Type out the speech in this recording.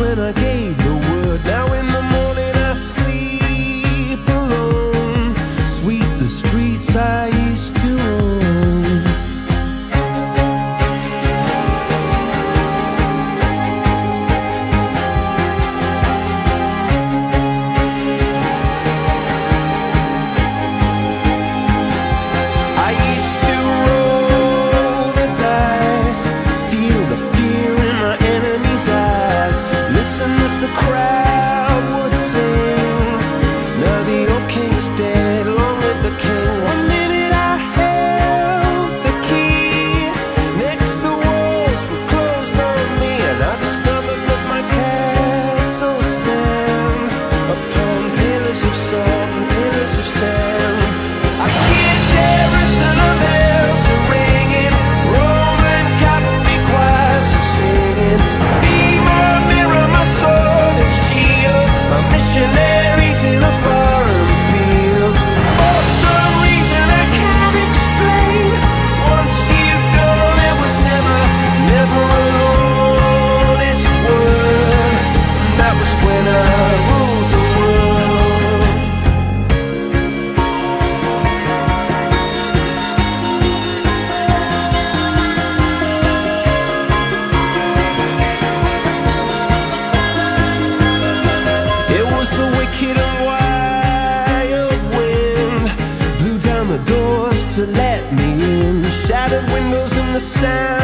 When I gave the word, now in the morning I sleep alone. Sweep the streets I used to own. I used to roll the dice, feel the fear in my enemy's eyes. Listen as the crowd would sing, now the old king is dead, long live the king. 1 minute I held the key, next the walls were closed on me, and I discovered that my castle stands upon pillars of salt and pillars of sand. I hear Jerusalem bells are ringing, Roman cavalry choirs are singing, be my mirror, sword and shield, my missionaries in a foreign field. For some reason I can't explain, once you've gone it was never, never an honest word. And that was when I ruled the world. Wicked and wild wind blew down the doors to let me in, shattered windows and the sound